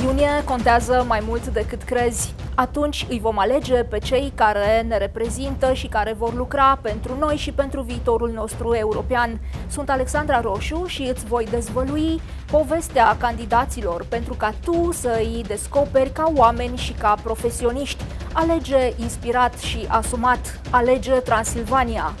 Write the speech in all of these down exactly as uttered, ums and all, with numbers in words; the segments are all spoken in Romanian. nouă iunie contează mai mult decât crezi. Atunci îi vom alege pe cei care ne reprezintă și care vor lucra pentru noi și pentru viitorul nostru european. Sunt Alexandra Roșu și îți voi dezvălui povestea candidaților pentru ca tu să îi descoperi ca oameni și ca profesioniști. Alege inspirat și asumat. Alege Transilvania.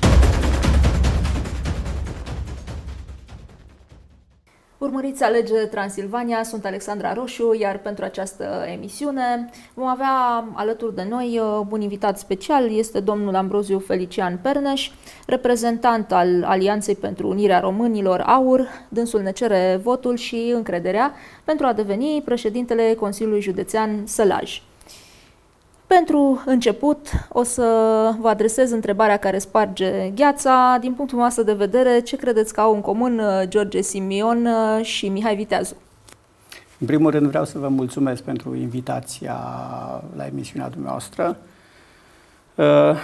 Urmăriți Alege Transilvania, sunt Alexandra Roșu, iar pentru această emisiune vom avea alături de noi un invitat special, este domnul Ambroziu Felician Perneș, reprezentant al Alianței pentru Unirea Românilor, A U R. Dânsul ne cere votul și încrederea pentru a deveni președintele Consiliului Județean Sălaj. Pentru început o să vă adresez întrebarea care sparge gheața. Din punctul nostru de vedere, ce credeți că au în comun George Simion și Mihai Viteazu? În primul rând vreau să vă mulțumesc pentru invitația la emisiunea dumneavoastră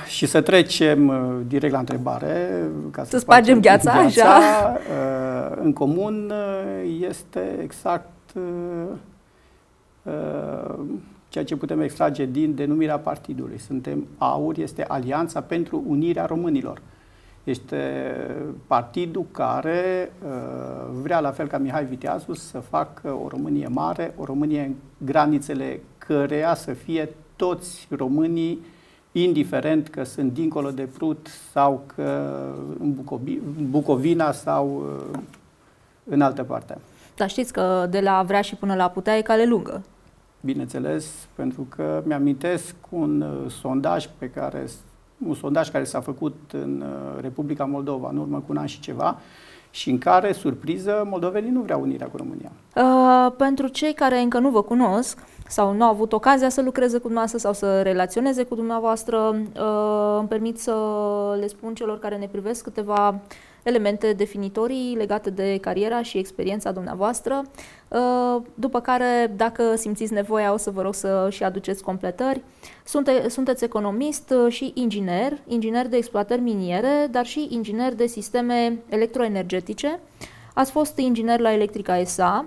și să trecem direct la întrebare. Ca să, să spargem gheața, gheața. Așa. În comun este exact ceea ce putem extrage din denumirea partidului. Suntem A U R, este Alianța pentru Unirea Românilor. Este partidul care uh, vrea, la fel ca Mihai Viteazu, să facă o Românie mare, o Românie în granițele căreia să fie toți românii, indiferent că sunt dincolo de Prut sau că în Bucovina sau uh, în altă parte. Dar știți că de la vrea și până la putea e cale lungă. Bineînțeles, pentru că mi-amintesc un sondaj pe care, un sondaj care s-a făcut în Republica Moldova în urmă cu un an și ceva și în care, surpriză, moldovenii nu vreau unirea cu România. Uh, pentru cei care încă nu vă cunosc sau nu au avut ocazia să lucreze cu dumneavoastră sau să relaționeze cu dumneavoastră, uh, îmi permit să le spun celor care ne privesc câteva elemente definitorii legate de cariera și experiența dumneavoastră, după care, dacă simțiți nevoia, o să vă rog să și aduceți completări. Sunte, sunteți economist și inginer, inginer de exploatări miniere, dar și inginer de sisteme electroenergetice. Ați fost inginer la Electrica S A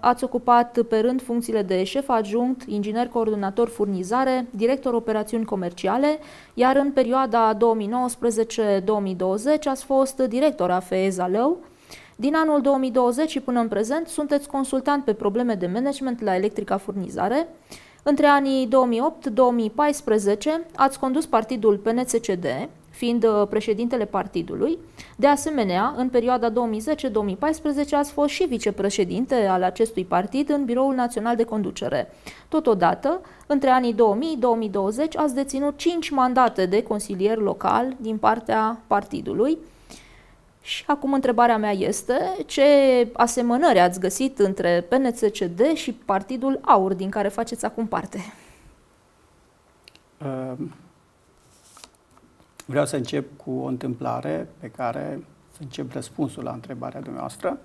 ați ocupat pe rând funcțiile de șef adjunct, inginer coordonator furnizare, director operațiuni comerciale, iar în perioada două mii nouăsprezece două mii douăzeci ați fost director a F E Z A Lău. Din anul două mii douăzeci și până în prezent sunteți consultant pe probleme de management la Electrica Furnizare. Între anii două mii opt două mii paisprezece ați condus partidul P N C C D, fiind președintele partidului. De asemenea, în perioada două mii zece două mii paisprezece ați fost și vicepreședinte al acestui partid în Biroul Național de Conducere. Totodată, între anii două mii două mii douăzeci ați deținut cinci mandate de consilier local din partea partidului. Și acum întrebarea mea este, ce asemănări ați găsit între P N C C D și Partidul A U R, din care faceți acum parte? Um. Vreau să încep cu o întâmplare pe care să încep răspunsul la întrebarea dumneavoastră.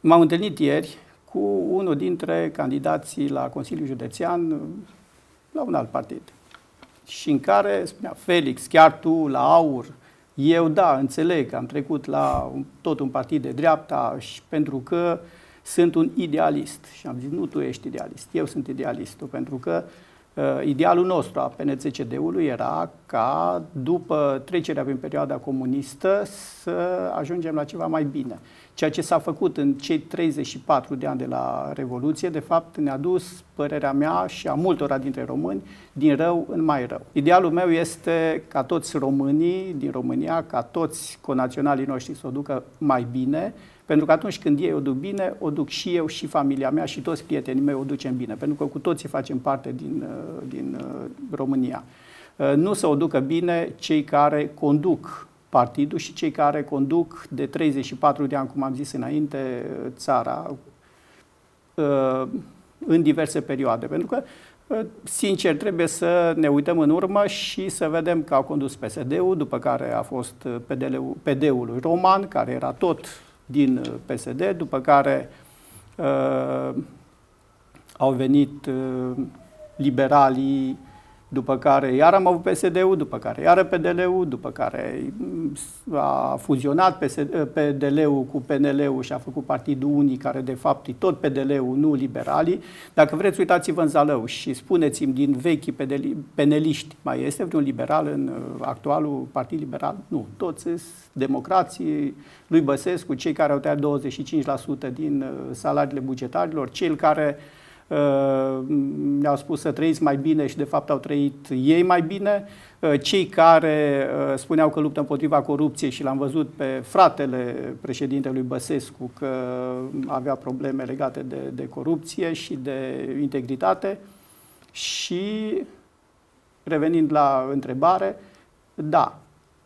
M-am întâlnit ieri cu unul dintre candidații la Consiliul Județean la un alt partid și în care spunea: Felix, chiar tu la A U R? Eu, da, înțeleg că am trecut la un, tot un partid de dreapta și pentru că sunt un idealist. Și am zis: nu tu ești idealist, eu sunt idealistul, pentru că idealul nostru a P N C C D-ului era ca, după trecerea prin perioada comunistă, să ajungem la ceva mai bine. Ceea ce s-a făcut în cei treizeci și patru de ani de la Revoluție, de fapt, ne-a dus, părerea mea și a multora dintre români, din rău în mai rău. Idealul meu este ca toți românii din România, ca toți conaționalii noștri să o ducă mai bine, pentru că atunci când ei o duc bine, o duc și eu și familia mea și toți prietenii mei o ducem bine, pentru că cu toții facem parte din, din România. Nu să o ducă bine cei care conduc partidul și cei care conduc de treizeci și patru de ani, cum am zis înainte, țara în diverse perioade, pentru că, sincer, trebuie să ne uităm în urmă și să vedem că au condus P S D-ul, după care a fost P D L-ul lui Roman, care era tot din P S D, după care uh, au venit uh, liberalii după care iar am avut P S D-ul, după care iar P D L-ul, după care a fuzionat P D L-ul cu P N L-ul și a făcut partidul unic, care de fapt e tot P D L-ul, nu liberalii. Dacă vreți, uitați-vă în Zalău și spuneți-mi, din vechi peneliști, mai este vreun liberal în actualul Partid Liberal? Nu, toți sunt democrații lui Băsescu, cei care au tăiat douăzeci și cinci la sută din salariile bugetarilor, cei care ne-au spus să trăiți mai bine și de fapt au trăit ei mai bine, cei care spuneau că luptă împotriva corupției și l-am văzut pe fratele președintelui Băsescu că avea probleme legate de, de corupție și de integritate. Și revenind la întrebare, da,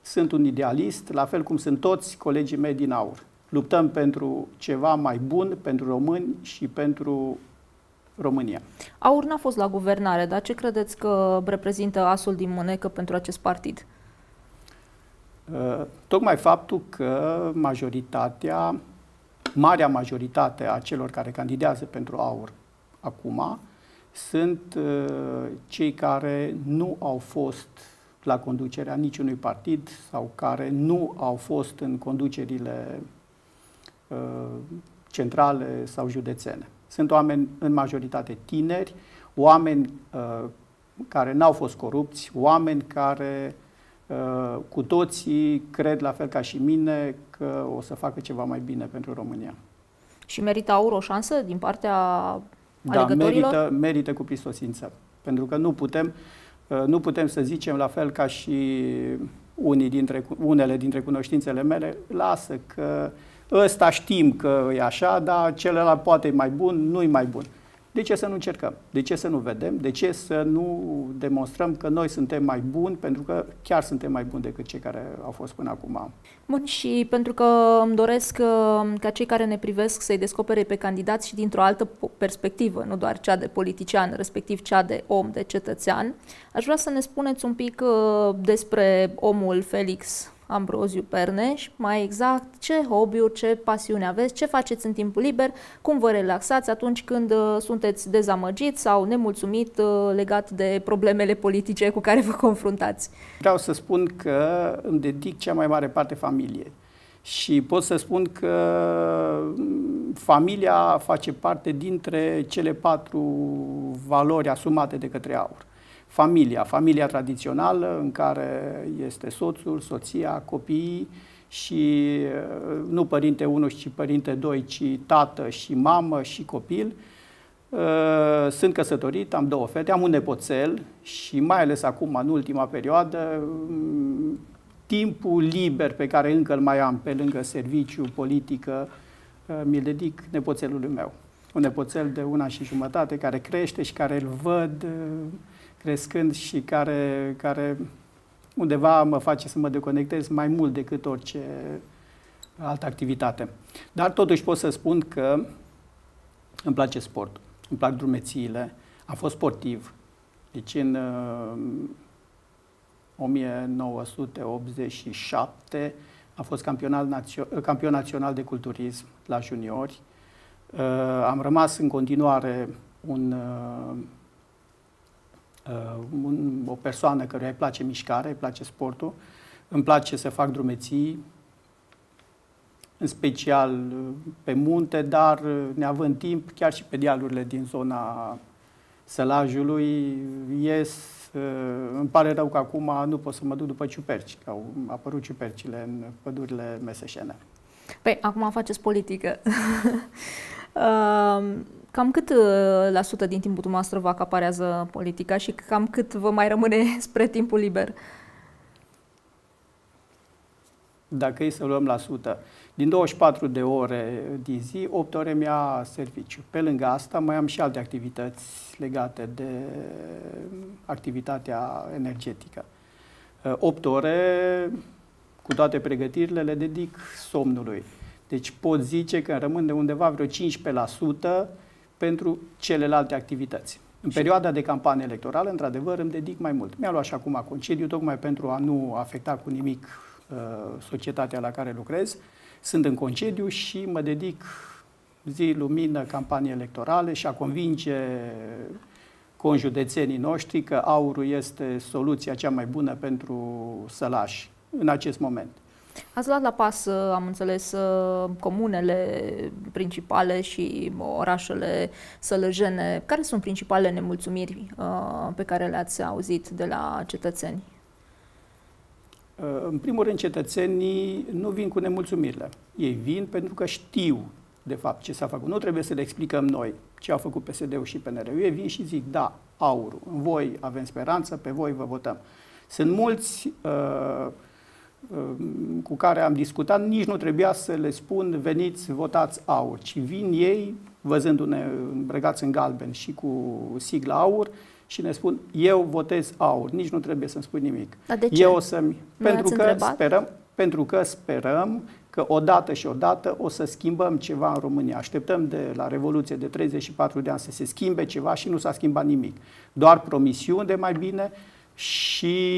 sunt un idealist, la fel cum sunt toți colegii mei din AUR. Luptăm pentru ceva mai bun pentru români și pentru România. AUR n-a fost la guvernare, dar ce credeți că reprezintă asul din mânecă pentru acest partid? Tocmai faptul că majoritatea, marea majoritate a celor care candidează pentru AUR acum sunt cei care nu au fost la conducerea niciunui partid sau care nu au fost în conducerile centrale sau județene. Sunt oameni în majoritate tineri, oameni uh, care n-au fost corupți, oameni care uh, cu toții cred, la fel ca și mine, că o să facă ceva mai bine pentru România. Și merită AUR o șansă din partea alegătorilor? Da, merită, merită cu prisosință. Pentru că nu putem, uh, nu putem să zicem, la fel ca și unii dintre, unele dintre cunoștințele mele, lasă că ăsta știm că e așa, dar celălalt poate e mai bun, nu e mai bun. De ce să nu încercăm? De ce să nu vedem? De ce să nu demonstrăm că noi suntem mai buni? Pentru că chiar suntem mai buni decât cei care au fost până acum. Bun, și pentru că îmi doresc ca cei care ne privesc să-i descopere pe candidați și dintr-o altă perspectivă, nu doar cea de politician, respectiv cea de om, de cetățean, aș vrea să ne spuneți un pic despre omul Felix Ambroziu Perneș, mai exact ce hobby-uri, ce pasiune aveți, ce faceți în timpul liber, cum vă relaxați atunci când sunteți dezamăgiți sau nemulțumit legat de problemele politice cu care vă confruntați. Vreau să spun că îmi dedic cea mai mare parte familiei și pot să spun că familia face parte dintre cele patru valori asumate de către AUR. Familia, familia tradițională în care este soțul, soția, copiii și nu părinte unu și părinte doi, ci tată și mamă și copil. Sunt căsătorit, am două fete, am un nepoțel și mai ales acum, în ultima perioadă, timpul liber pe care încă îl mai am pe lângă serviciu, politică, mi-l dedic nepoțelului meu. Un nepoțel de una și jumătate care crește și care îl văd crescând și care, care undeva mă face să mă deconectez mai mult decât orice altă activitate. Dar totuși pot să spun că îmi place sportul, îmi plac drumețiile, am fost sportiv. Deci în o mie nouă sute optzeci și șapte am fost campion național de culturism la juniori. Am rămas în continuare un... Un, o persoană căruia îi place mișcare, îi place sportul, îmi place să fac drumeții, în special pe munte, dar neavând timp, chiar și pe dealurile din zona Sălajului, ies. Îmi pare rău că acum nu pot să mă duc după ciuperci, că au apărut ciupercile în pădurile Meseșene. Păi, acum faceți politică. uh... Cam cât la sută din timpul dumneavoastră vă acaparează politica și cam cât vă mai rămâne spre timpul liber? Dacă e să luăm la sută, din douăzeci și patru de ore din zi, opt ore mi-a serviciu. Pe lângă asta mai am și alte activități legate de activitatea energetică. opt ore, cu toate pregătirile, le dedic somnului. Deci pot zice că rămân de undeva vreo cincisprezece la sută pentru celelalte activități. În perioada de campanie electorală, într-adevăr, îmi dedic mai mult. Mi-a luat și acum concediu, tocmai pentru a nu afecta cu nimic uh, societatea la care lucrez. Sunt în concediu și mă dedic zi, lumină, campanie electorale și a convinge conjudețenii noștri că AUR-ul este soluția cea mai bună pentru Sălaj în acest moment. Ați luat la pas, am înțeles, comunele principale și orașele sălăjene. Care sunt principalele nemulțumiri pe care le-ați auzit de la cetățeni? În primul rând, cetățenii nu vin cu nemulțumirile. Ei vin pentru că știu, de fapt, ce s-a făcut. Nu trebuie să le explicăm noi ce au făcut P S D-ul și P N L-ul. Ei vin și zic, da, AUR-ul, în voi avem speranță, pe voi vă votăm. Sunt mulți uh, cu care am discutat, nici nu trebuia să le spun veniți, votați AUR, ci vin ei, văzându-ne îmbrăcați în galben și cu sigla AUR, și ne spun, eu votez AUR, nici nu trebuie să-mi spui nimic. Dar de ce? Eu o să-mi... Pentru că sperăm, pentru că sperăm că odată și odată o să schimbăm ceva în România. Așteptăm de la Revoluție de treizeci și patru de ani să se schimbe ceva și nu s-a schimbat nimic. Doar promisiuni de mai bine și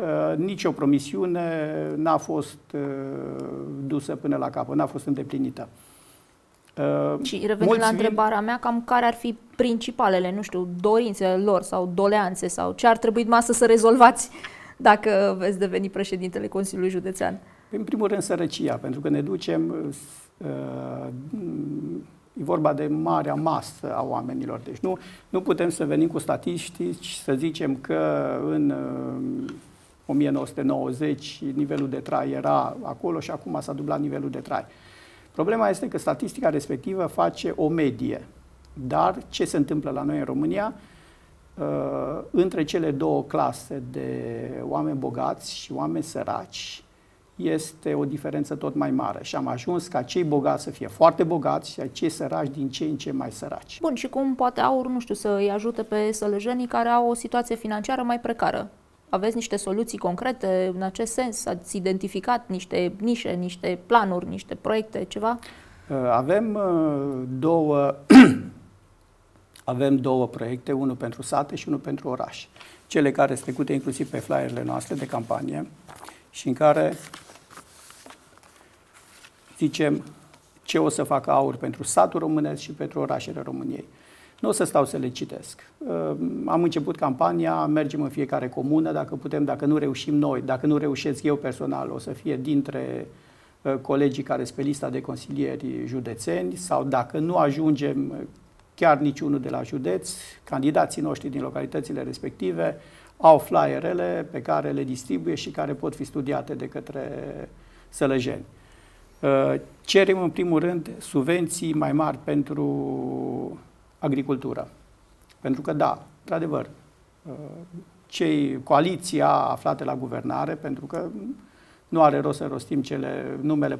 uh, nicio promisiune n-a fost uh, dusă până la capăt, n-a fost îndeplinită. Uh, și revenind la întrebarea mea, cam care ar fi principalele, nu știu, dorințele lor sau doleanțe sau ce ar trebui masă să rezolvați dacă veți deveni președintele Consiliului Județean? În primul rând, sărăcia, pentru că ne ducem, uh, e vorba de marea masă a oamenilor, deci nu, nu putem să venim cu statistici și să zicem că în uh, o mie nouă sute nouăzeci nivelul de trai era acolo și acum s-a dublat nivelul de trai. Problema este că statistica respectivă face o medie, dar ce se întâmplă la noi în România? Între cele două clase de oameni bogați și oameni săraci este o diferență tot mai mare și am ajuns ca cei bogați să fie foarte bogați și cei săraci din ce în ce mai săraci. Bun, și cum poate AUR, nu știu, să îi ajute pe sălăjenii care au o situație financiară mai precară? Aveți niște soluții concrete în acest sens? Ați identificat niște nișe, niște planuri, niște proiecte, ceva? Avem două, avem două proiecte, unul pentru sate și unul pentru oraș. Cele care sunt trecute inclusiv pe flyerele noastre de campanie și în care zicem ce o să facă AUR pentru satul românesc și pentru orașele României. Nu o să stau să le citesc. Am început campania, mergem în fiecare comună, dacă putem, dacă nu reușim noi, dacă nu reușesc eu personal, o să fie dintre colegii care sunt pe lista de consilieri județeni sau dacă nu ajungem chiar niciunul de la județ, candidații noștri din localitățile respective au flyerele pe care le distribuie și care pot fi studiate de către sălăjeni. Cerem în primul rând subvenții mai mari pentru agricultură. Pentru că, da, într-adevăr, cei, coaliția aflată la guvernare, pentru că nu are rost să rostim cele, numele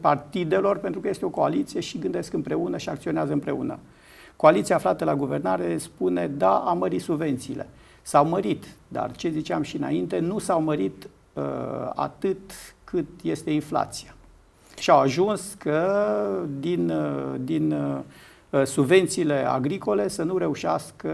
partidelor, pentru că este o coaliție și gândesc împreună și acționează împreună. Coaliția aflată la guvernare spune, da, a mărit subvențiile. S-au mărit, dar ce ziceam și înainte, nu s-au mărit uh, atât cât este inflația. Și au ajuns că din... din subvențiile agricole să nu reușească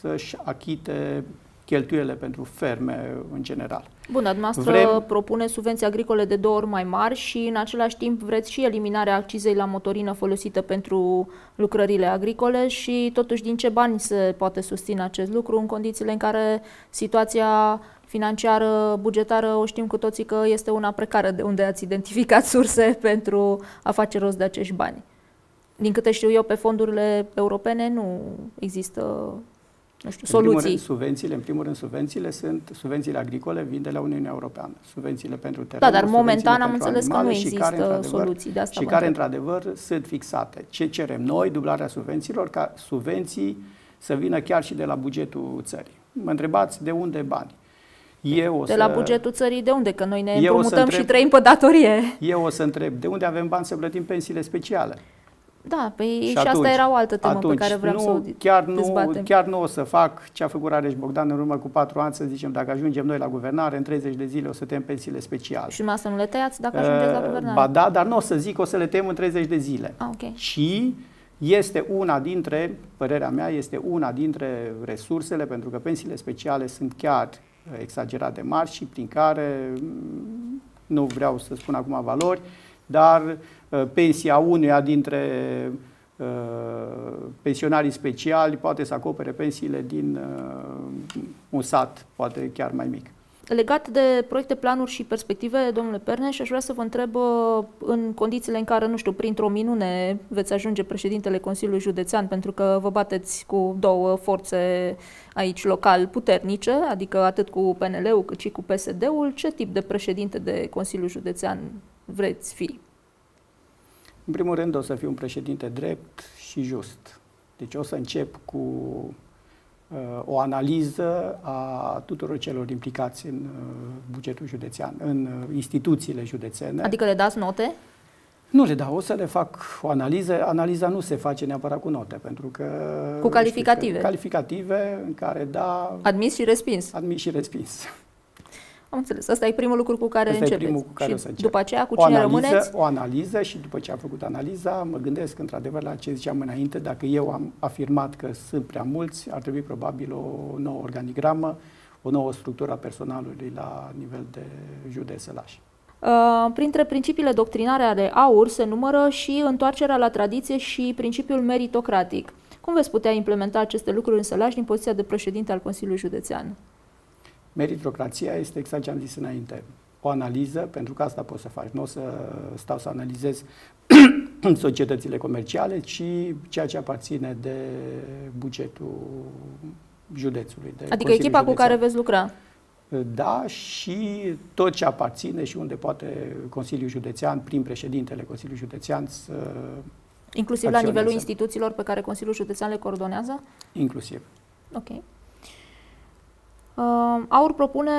să-și achite cheltuielile pentru ferme în general. Bun, dar dumneavoastră vrem... propune subvenții agricole de două ori mai mari și în același timp vreți și eliminarea accizei la motorină folosită pentru lucrările agricole și totuși din ce bani se poate susține acest lucru în condițiile în care situația financiară, bugetară, o știm cu toții că este una precară, de unde ați identificat surse pentru a face rost de acești bani? Din câte știu eu, pe fondurile europene nu există, nu știu, soluții. În primul rând, subvențiile, în primul rând, subvențiile sunt subvențiile agricole vin de la Uniunea Europeană. Subvențiile pentru teren. Da, dar momentan am înțeles că nu există soluții de asta. Și care, într-adevăr, sunt fixate. Ce cerem noi, dublarea subvențiilor, ca subvenții să vină chiar și de la bugetul țării. Mă întrebați de unde bani? Eu o de să... la bugetul țării de unde? Că noi ne împrumutăm întreb... și trăim pe datorie. Eu o să întreb, de unde avem bani să plătim pensiile speciale? Da, păi și, și atunci, asta era o altă temă atunci, pe care vreau nu, să o chiar nu, chiar nu o să fac ce a făcut Rareș Bogdan în urmă cu patru ani, să zicem, dacă ajungem noi la guvernare, în treizeci de zile o să tăiem pensiile speciale. Și asta nu le tăiați dacă ajungeți uh, la guvernare? Ba da, dar nu o să zic că o să le tăiem în treizeci de zile. Ah, okay. Și este una dintre, părerea mea, este una dintre resursele, pentru că pensiile speciale sunt chiar exagerat de mari și prin care, nu vreau să spun acum valori, dar pensia unuia dintre pensionarii speciali, poate să acopere pensiile din un sat, poate chiar mai mic. Legat de proiecte, planuri și perspective, domnule Perneș, aș vrea să vă întreb, în condițiile în care, nu știu, printr-o minune veți ajunge președintele Consiliului Județean, pentru că vă bateți cu două forțe aici local puternice, adică atât cu P N L-ul cât și cu P S D-ul, ce tip de președinte de Consiliul Județean vreți fi? În primul rând o să fiu un președinte drept și just. Deci o să încep cu o analiză a tuturor celor implicați în bugetul județean, în instituțiile județene. Adică le dați note? Nu le dau, o să le fac o analiză. Analiza nu se face neapărat cu note, pentru că... Cu calificative. Că, calificative în care da... Admis și respins. Admis și respins. Am înțeles. Asta e primul lucru cu care Asta începeți. E primul cu care și o să încep. După aceea, cu o cine analiză, rămâneți? O analiză și după ce am făcut analiza, mă gândesc într-adevăr la ce ziceam înainte. Dacă eu am afirmat că sunt prea mulți, ar trebui probabil o nouă organigramă, o nouă structură a personalului la nivel de județ Sălaj. Uh, printre principiile doctrinare ale A U R se numără și întoarcerea la tradiție și principiul meritocratic. Cum veți putea implementa aceste lucruri în Sălaj din poziția de președinte al Consiliului Județean? Meritocrația este exact ce am zis înainte. O analiză, pentru că asta poți să faci. Nu o să stau să analizez societățile comerciale, ci ceea ce aparține de bugetul județului. De adică echipa județean. Cu care veți lucra. Da, și tot ce aparține și unde poate Consiliul Județean, prin președintele Consiliului Județean, să inclusiv acționeze. La nivelul instituțiilor pe care Consiliul Județean le coordonează? Inclusiv. Ok. A U R propune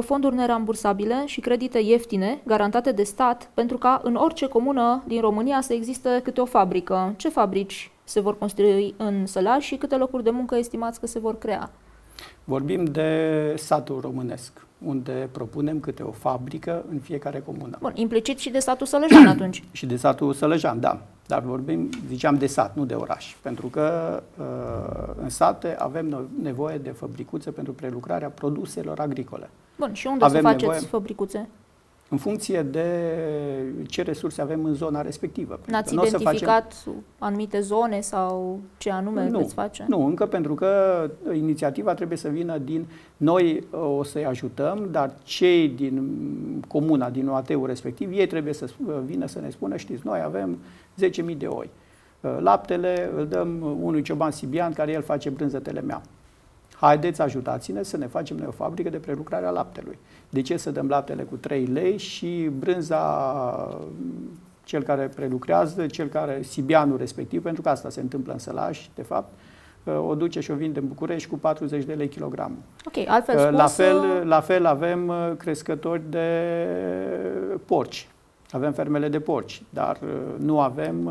fonduri nerambursabile și credite ieftine, garantate de stat, pentru ca în orice comună din România să existe câte o fabrică. Ce fabrici se vor construi în Sălaj și câte locuri de muncă estimați că se vor crea? Vorbim de satul românesc, unde propunem câte o fabrică în fiecare comună. Bun, implicit și de satul Sălăjan atunci. Și de satul Sălăjan, da. Dar vorbim, ziceam, de sat, nu de oraș. Pentru că uh, în sate avem nevoie de fabricuțe pentru prelucrarea produselor agricole. Bun, și unde avem să faceți nevoie... fabricuțe? În funcție de ce resurse avem în zona respectivă. N-ați identificat facem... anumite zone sau ce anume nu, veți face? Nu, încă, pentru că inițiativa trebuie să vină din... Noi o să-i ajutăm, dar cei din comuna, din O A T-ul respectiv, ei trebuie să vină să ne spună, știți, noi avem zece mii de oi. Laptele îl dăm unui cioban sibian care el face brânzetele mea. Haideți, ajutați-ne să ne facem noi o fabrică de prelucrare a laptelui. De ce să dăm laptele cu trei lei și brânza, cel care prelucrează, cel care, sibianul respectiv, pentru că asta se întâmplă în Sălaj, de fapt, o duce și o vinde în București cu patruzeci de lei kilogramul. Ok, altfel spus... La fel, la fel avem crescători de porci. Avem fermele de porci, dar nu avem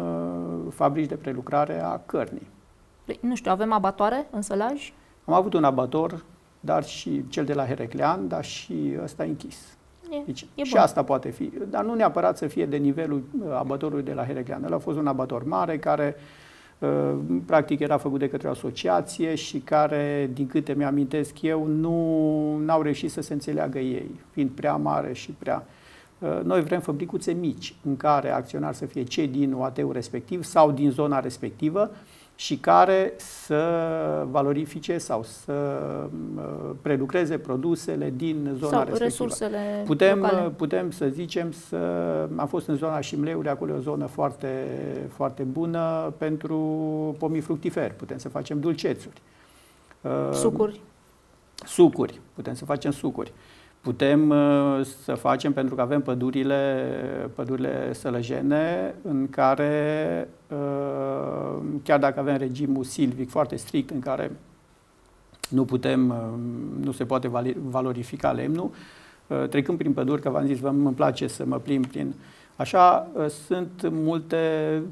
fabrici de prelucrare a cărnii. Nu știu, avem abatoare în Sălaj? Am avut un abator, dar și cel de la Hereclean, dar și ăsta închis. E, deci, e și asta poate fi, dar nu neapărat să fie de nivelul abatorului de la Hereclean. El a fost un abator mare care uh, practic era făcut de către o asociație și care, din câte mi-amintesc eu, nu au reușit să se înțeleagă ei, fiind prea mare și prea... Uh, noi vrem fabricuțe mici în care acționari să fie cei din O A T-ul respectiv sau din zona respectivă, și care să valorifice sau să prelucreze produsele din zona sau respectivă. Resursele putem, putem să zicem, să... am fost în zona Șimleului, acolo e o zonă foarte, foarte bună pentru pomii fructiferi. Putem să facem dulcețuri. Sucuri. Sucuri. Putem să facem sucuri. Putem să facem, pentru că avem pădurile, pădurile sălăjene, în care, chiar dacă avem regimul silvic foarte strict, în care nu putem, nu se poate valorifica lemnul, trecând prin păduri, că v-am zis, îmi place să mă plimb prin... Așa, sunt multe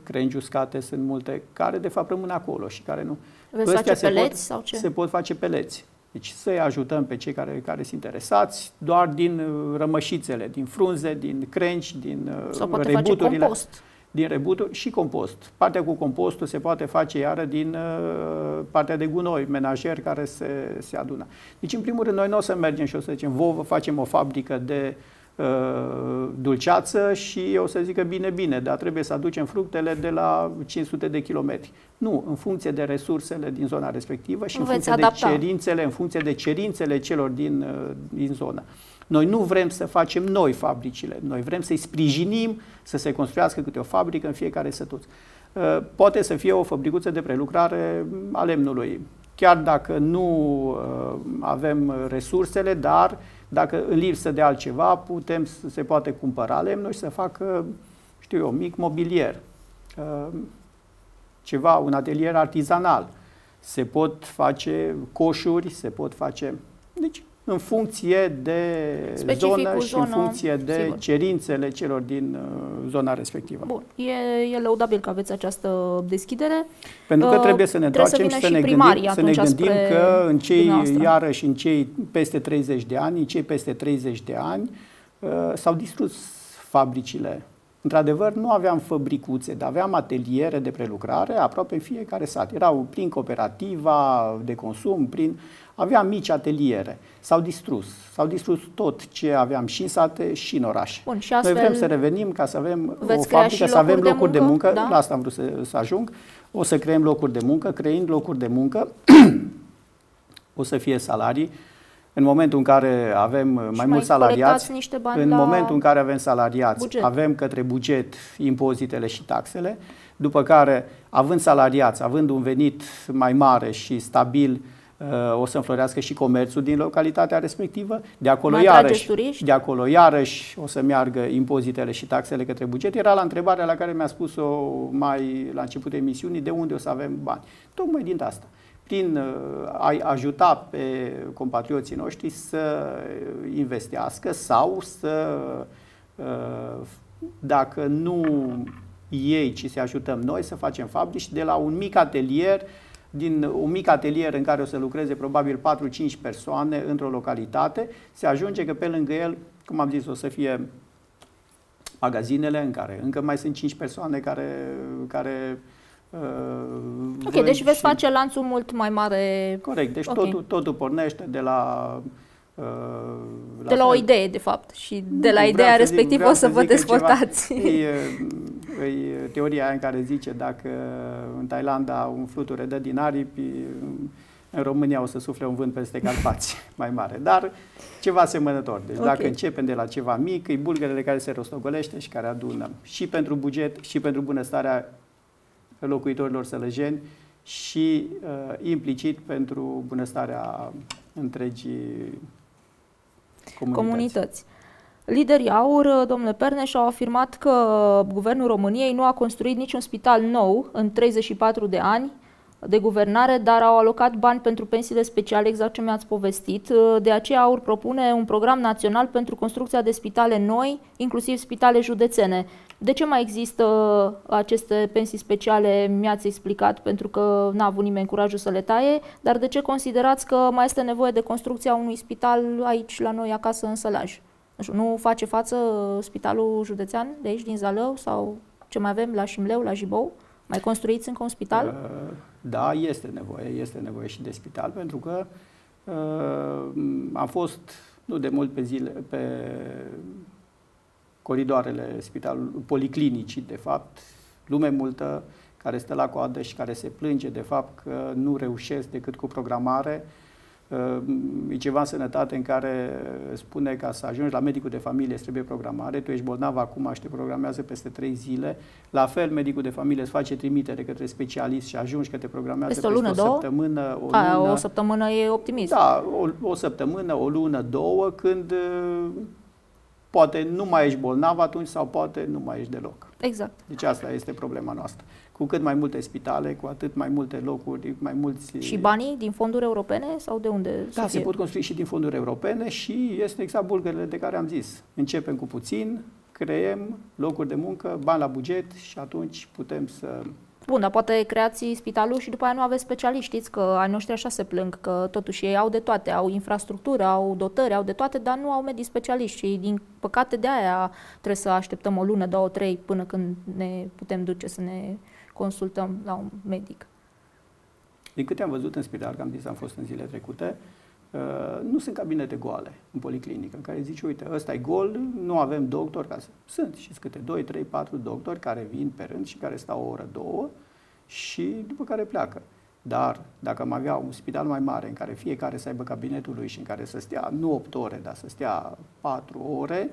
crengi uscate, sunt multe care, de fapt, rămân acolo și care nu... Veți face peleți sau ce? Se pot face peleți. Deci să-i ajutăm pe cei care, care sunt interesați, doar din rămășițele, din frunze, din crengi, din rebuturile. Compost. Din rebuturi și compost. Partea cu compostul se poate face iară din partea de gunoi, menajer care se, se adună. Deci, în primul rând, noi nu o să mergem și o să zicem, vă facem o fabrică de dulceață și o să zică bine, bine, dar trebuie să aducem fructele de la cinci sute de kilometri. Nu, în funcție de resursele din zona respectivă și în funcție de cerințele, în funcție de cerințele celor din, din zonă. Noi nu vrem să facem noi fabricile, noi vrem să-i sprijinim să se construiască câte o fabrică în fiecare sătuț. Poate să fie o fabricuță de prelucrare a lemnului, chiar dacă nu avem resursele, dar dacă în lipsă de altceva putem, se poate cumpăra lemnul și să facă, știu eu, mic mobilier, ceva, un atelier artizanal. Se pot face coșuri, se pot face... Deci, în funcție de zonă și în funcție de sigur. cerințele celor din zona respectivă. Bun, e, e lăudabil că aveți această deschidere. Pentru că trebuie să ne întoarcem și să ne gândim, să ne gândim că în cei, iarăși în cei peste treizeci de ani, în cei peste treizeci de ani uh, s-au distrus fabricile. Într-adevăr, nu aveam fabricuțe, dar aveam ateliere de prelucrare aproape în fiecare sat. Erau prin cooperativa de consum, prin... aveam mici ateliere. S-au distrus. S-au distrus tot ce aveam și în sate și în oraș. Bun, și astfel noi vrem să revenim ca să avem o fabrică, să avem locuri de muncă. De muncă. Da? La asta am vrut să, să ajung. O să creăm locuri de muncă. Creând locuri de muncă, o să fie salarii. În momentul în care avem mai, mai mulți salariați, în momentul în care avem salariați, buget. avem către buget impozitele și taxele, după care, având salariați, având un venit mai mare și stabil, o să înflorească și comerțul din localitatea respectivă. De acolo, iarăși, de acolo iarăși o să meargă impozitele și taxele către buget. Era la întrebarea la care mi-a spus-o mai la începutul emisiunii, de unde o să avem bani. Tocmai din asta. Prin a-i ajuta pe compatrioții noștri să investească sau să, dacă nu ei, ci să ajutăm noi, să facem fabrici de la un mic atelier, din un mic atelier în care o să lucreze probabil patru-cinci persoane într-o localitate, se ajunge că pe lângă el, cum am zis, o să fie magazinele în care încă mai sunt cinci persoane care... care Uh, ok, deci veți și... face lanțul mult mai mare. Corect, deci okay. totul, totul pornește de la, uh, la de la fel. o idee, de fapt, și de la vreau ideea respectivă o să, să vă dezvoltați. E, e teoria aia în care zice dacă în Thailanda un fluture dă din aripi, în România o să sufle un vânt peste Carpați mai mare, dar ceva asemănător. Deci okay. dacă începem de la ceva mic, e bulgărele care se rostogolește și care adunăm și pentru buget și pentru bunăstarea locuitorilor sălăjeni și uh, implicit pentru bunăstarea întregii comunități. comunități. Liderii AUR, domnule Perneș, au afirmat că Guvernul României nu a construit niciun spital nou în treizeci și patru de ani de guvernare, dar au alocat bani pentru pensiile speciale, exact ce mi-ați povestit. De aceea AUR propune un program național pentru construcția de spitale noi, inclusiv spitale județene. De ce mai există aceste pensii speciale, mi-ați explicat, pentru că n-a avut nimeni curajul să le taie, dar de ce considerați că mai este nevoie de construcția unui spital aici, la noi, acasă, în Sălaj? Nu face față spitalul județean de aici, din Zalău, sau ce mai avem la Șimleu, la Jibou? Mai construiți încă un spital? Da, este nevoie, este nevoie și de spital, pentru că uh, am fost, nu de mult, pe zile, pe coridoarele spitalului, policlinicii, de fapt, lume multă care stă la coadă și care se plânge, de fapt, că nu reușesc decât cu programare. E ceva în sănătate în care spune că să ajungi la medicul de familie îți trebuie programare, tu ești bolnav acum și te programează peste trei zile, la fel medicul de familie îți face trimitere către specialist și ajungi că te programează peste o, lună, peste o săptămână, o Aia, lună. O săptămână e optimist. Da, o, o săptămână, o lună, două, când poate nu mai ești bolnav atunci sau poate nu mai ești deloc. Exact. Deci asta este problema noastră. Cu cât mai multe spitale, cu atât mai multe locuri, mai mulți... Și banii din fonduri europene sau de unde? Da, se pot construi și din fonduri europene și este exact bulgările de care am zis. Începem cu puțin, creăm locuri de muncă, bani la buget și atunci putem să... Bun, dar poate creați spitalul și după aia nu aveți specialiști. Știți că ai noștri așa se plâng, că totuși ei au de toate, au infrastructură, au dotări, au de toate, dar nu au medici specialiști și din păcate de aia trebuie să așteptăm o lună, două, trei, până când ne putem duce să ne consultăm la un medic. Din câte am văzut în spital, că am zis, am fost în zile trecute, Nu sunt cabinete goale în policlinică în care zici, uite, ăsta e gol, nu avem doctor ca să... Sunt și câte doi, trei, patru doctori care vin pe rând și care stau o oră, două și după care pleacă. Dar dacă am avea un spital mai mare în care fiecare să aibă cabinetul lui și în care să stea nu opt ore, dar să stea patru ore,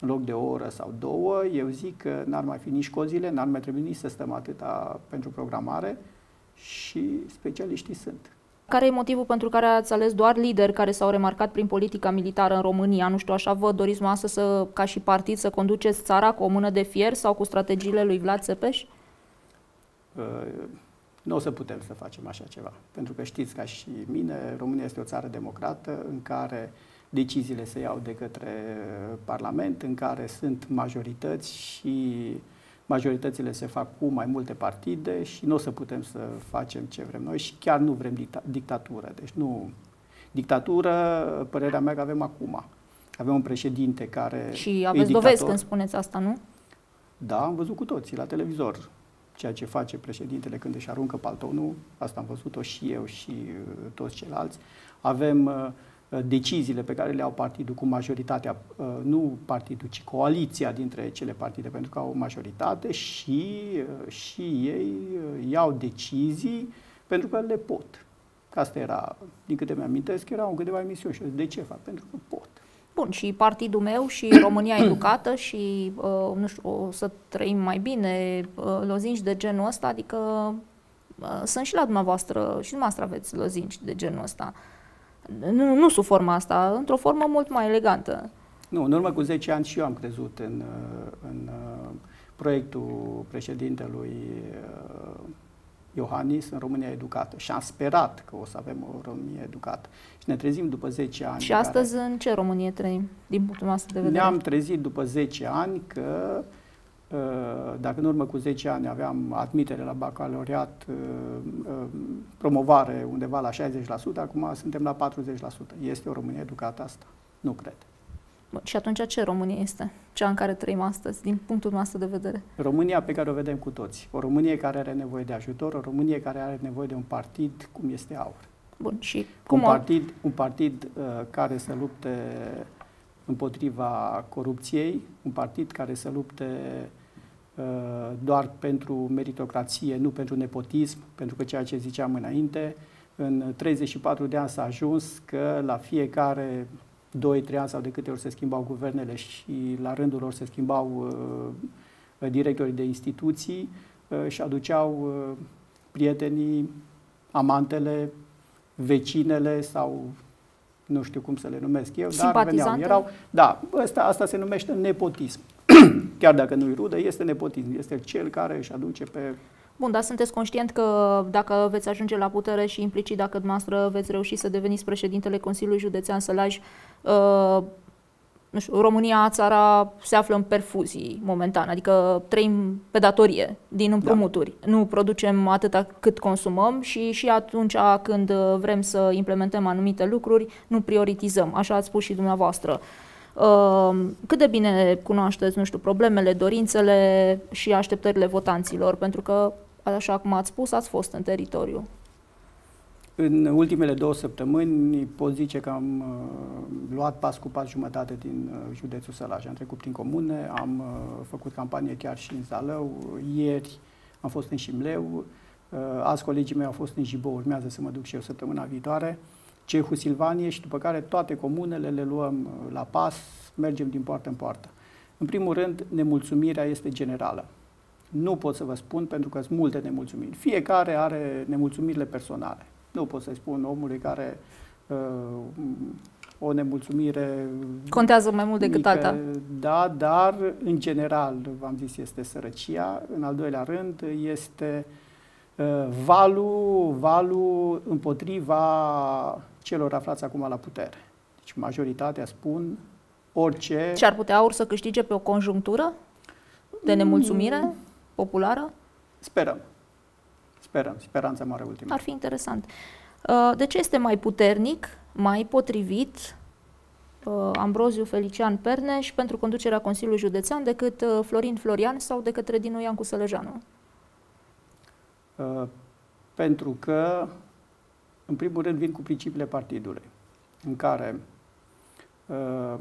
în loc de o oră sau două, eu zic că n-ar mai fi nici cozile, n-ar mai trebui nici să stăm atâta pentru programare și specialiștii sunt. Care e motivul pentru care ați ales doar lideri care s-au remarcat prin politica militară în România? Nu știu, așa vă doriți noastră să, ca și partid, să conduceți țara cu o mână de fier sau cu strategiile lui Vlad Țepeș? Uh, nu o să putem să facem așa ceva. Pentru că știți, ca și mine, România este o țară democrată în care deciziile se iau de către Parlament, în care sunt majorități și majoritățile se fac cu mai multe partide și nu o să putem să facem ce vrem noi și chiar nu vrem dicta dictatură. Deci nu... Dictatură, părerea mea că avem acum. Avem un președinte care... Și aveți dovezi când spuneți asta, nu? Da, am văzut cu toții la televizor ceea ce face președintele când își aruncă paltonul. Asta am văzut-o și eu și toți ceilalți. Avem deciziile pe care le au partidul cu majoritatea, nu partidul, ci coaliția dintre cele partide, pentru că au o majoritate și, și ei iau decizii pentru că le pot. Asta era, din câte mi-amintesc, erau câteva emisiuni și de ce fac? Pentru că pot. Bun, și partidul meu și România educată și, nu știu, o să trăim mai bine, lozinci de genul ăsta, adică sunt și la dumneavoastră, și dumneavoastră aveți lozinci de genul ăsta. Nu, nu sub forma asta, într-o formă mult mai elegantă. Nu, în urmă cu zece ani și eu am crezut în, în proiectul președintelui Iohannis în România educată și am sperat că o să avem o România educată. Și ne trezim după zece ani. Și astăzi care... în ce Românie trăim, din punctul nostru de vedere? Ne-am trezit după zece ani că dacă în urmă cu zece ani aveam admitere la bacalaureat, promovare undeva la șaizeci la sută, acum suntem la patruzeci la sută. Este o România educată asta? Nu cred. Bun, și atunci ce România este? Cea în care trăim astăzi, din punctul nostru de vedere? România pe care o vedem cu toți. O Românie care are nevoie de ajutor, o Românie care are nevoie de un partid cum este AUR. Bun, și cum un partid, un partid uh, care să lupte împotriva corupției, un partid care să lupte uh, doar pentru meritocrație, nu pentru nepotism, pentru că ceea ce ziceam înainte, în treizeci și patru de ani s-a ajuns că la fiecare doi trei ani sau de câte ori se schimbau guvernele și la rândul lor se schimbau uh, directorii de instituții uh, și aduceau uh, prietenii, amantele, vecinele sau... nu știu cum să le numesc eu, dar veneau, erau... Da, asta, asta se numește nepotism. Chiar dacă nu-i rudă, este nepotism. Este cel care își aduce pe... Bun, dar sunteți conștient că dacă veți ajunge la putere și implicit dacă dumneavoastră veți reuși să deveniți președintele Consiliului Județean Sălaj, uh, nu știu, România, țara, se află în perfuzii momentan, adică trăim pe datorie din împrumuturi. Da. Nu producem atâta cât consumăm și și atunci când vrem să implementăm anumite lucruri, nu prioritizăm, așa ați spus și dumneavoastră. Cât de bine cunoașteți, nu știu, problemele, dorințele și așteptările votanților, pentru că, așa cum ați spus, ați fost în teritoriu. În ultimele două săptămâni pot zice că am uh, luat pas cu pas jumătate din uh, județul Sălaj. Am trecut prin comune, am uh, făcut campanie chiar și în Zalău. Ieri am fost în Șimleu, uh, azi colegii mei au fost în Jibou, urmează să mă duc și eu săptămâna viitoare. Cehu-Silvanie și după care toate comunele le luăm la pas, mergem din poartă în poartă. În primul rând, nemulțumirea este generală. Nu pot să vă spun pentru că sunt multe nemulțumiri. Fiecare are nemulțumirile personale. Nu pot să-i spun omului care uh, o nemulțumire... Contează mai mult decât mică, alta. Da, dar în general, v-am zis, este sărăcia. În al doilea rând este uh, valul, valul împotriva celor aflați acum la putere. Deci majoritatea spun orice... Și ar putea AUR să câștige pe o conjunctură de nemulțumire mm. populară? Sperăm. Sperăm, speranța mare ultima. Ar fi interesant. De ce este mai puternic, mai potrivit Ambroziu Felician Perneș pentru conducerea Consiliului Județean decât Florin Florian sau decât Dinu Iancu Sălejanu? Pentru că, în primul rând, vin cu principiile partidului. în care uh,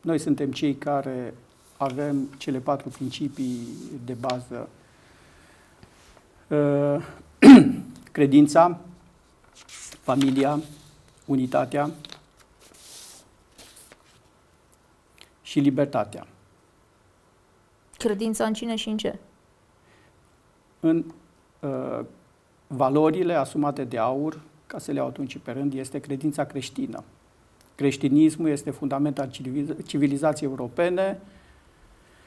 noi suntem cei care avem cele patru principii de bază: uh, credința, familia, unitatea și libertatea. Credința în cine și în ce? În uh, valorile asumate de AUR, ca să le iau atunci pe rând, este credința creștină. Creștinismul este fundament al civilizației europene.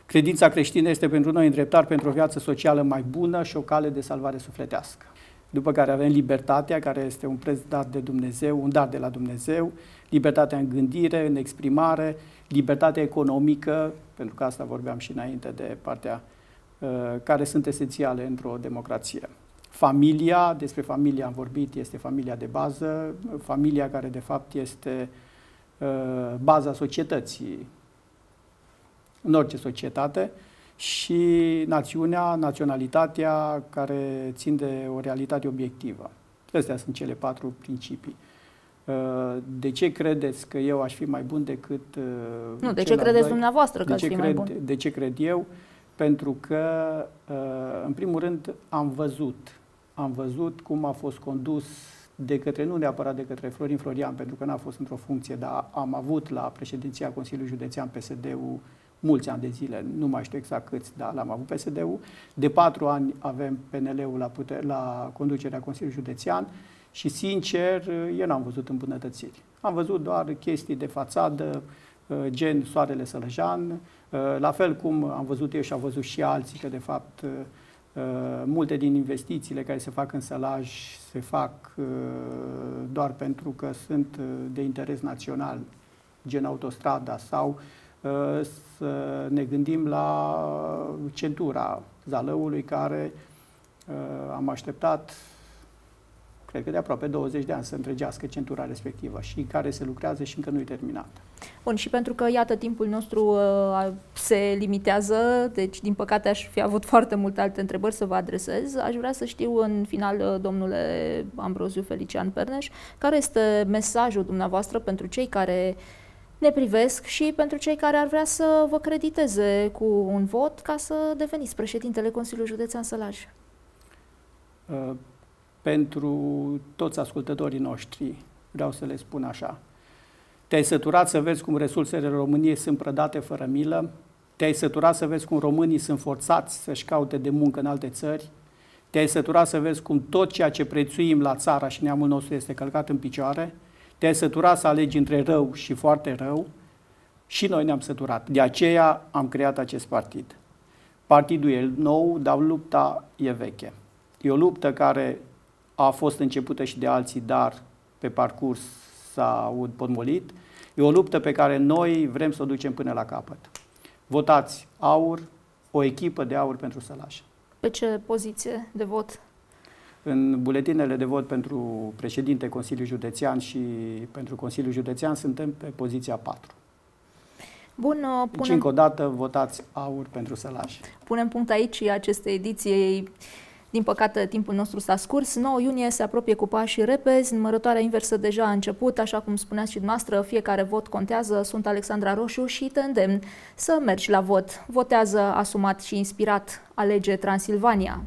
Credința creștină este pentru noi îndreptar pentru o viață socială mai bună și o cale de salvare sufletească. După care avem libertatea, care este un preț dat de Dumnezeu, un dar de la Dumnezeu, libertatea în gândire, în exprimare, libertatea economică, pentru că asta vorbeam și înainte de partea uh, care sunt esențiale într-o democrație. Familia, despre familia am vorbit, este familia de bază, familia care de fapt este uh, baza societății, în orice societate, și națiunea, naționalitatea, care țin de o realitate obiectivă. Astea sunt cele patru principii. De ce credeți că eu aș fi mai bun decât... Nu, de ce credeți dumneavoastră că aș fi mai bun? De ce cred eu? Pentru că, în primul rând, am văzut. Am văzut cum a fost condus de către, nu neapărat de către Florin Florian, pentru că n-a fost într-o funcție, dar am avut la președinția Consiliului Județean P S D-ul mulți ani de zile, nu mai știu exact câți, dar l-am avut P S D-ul. De patru ani avem P N L-ul la, la conducerea Consiliului Județean și, sincer, eu n-am văzut îmbunătățiri. Am văzut doar chestii de fațadă, gen Soarele Sălăjan, la fel cum am văzut eu și am văzut și alții că, de fapt, multe din investițiile care se fac în Sălaj se fac doar pentru că sunt de interes național, gen autostrada, sau să ne gândim la centura Zalăului, care am așteptat, cred că de aproape douăzeci de ani, să întregească centura respectivă și care se lucrează și încă nu e terminată. Bun, și pentru că, iată, timpul nostru uh, se limitează, deci, din păcate, aș fi avut foarte multe alte întrebări să vă adresez. Aș vrea să știu, în final, domnule Ambroziu Felician Perneș, care este mesajul dumneavoastră pentru cei care ne privesc și pentru cei care ar vrea să vă crediteze cu un vot ca să deveniți președintele Consiliului Județean Sălaj? Uh, pentru toți ascultătorii noștri vreau să le spun așa: te-ai săturat să vezi cum resursele României sunt prădate fără milă? Te-ai săturat să vezi cum românii sunt forțați să-și caute de muncă în alte țări? Te-ai săturat să vezi cum tot ceea ce prețuim la țara și neamul nostru este călcat în picioare? Te-ai săturat să alegi între rău și foarte rău? Și noi ne-am săturat. De aceea am creat acest partid. Partidul e nou, dar lupta e veche. E o luptă care a fost începută și de alții, dar pe parcurs s-a podmolit. E o luptă pe care noi vrem să o ducem până la capăt. Votați AUR, o echipă de AUR pentru Sălaj. Pe ce poziție de vot? În buletinele de vot pentru președinte, Consiliul Județean și pentru Consiliul Județean suntem pe poziția patru. Bun, punem... Deci, încă o dată, votați AUR pentru Sălaj. Punem punct aici aceste ediții. Din păcate, timpul nostru s-a scurs. nouă iunie se apropie cu pașii repezi, numărătoarea inversă deja a început, așa cum spuneați și dumneavoastră, fiecare vot contează. Sunt Alexandra Roșu și te îndemn să mergi la vot. Votează asumat și inspirat. Alege Transilvania!